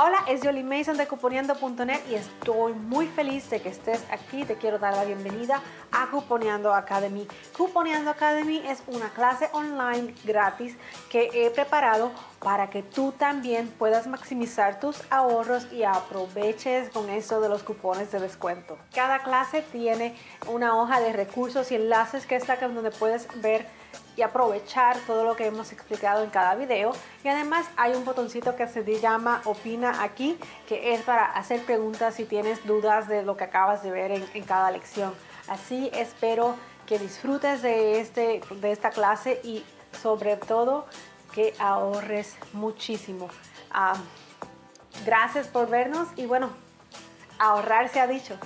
Hola, es Jolie Mason de Cuponeando.net y estoy muy feliz de que estés aquí. Te quiero dar la bienvenida a Cuponeando Academy. Cuponeando Academy es una clase online gratis que he preparado para que tú también puedas maximizar tus ahorros y aproveches con eso de los cupones de descuento. Cada clase tiene una hoja de recursos y enlaces que está acá donde puedes ver y aprovechar todo lo que hemos explicado en cada video, y además hay un botoncito que se llama opina aquí, que es para hacer preguntas si tienes dudas de lo que acabas de ver en cada lección. Así espero que disfrutes de esta clase y sobre todo que ahorres muchísimo. Gracias por vernos y bueno, ahorrar se ha dicho.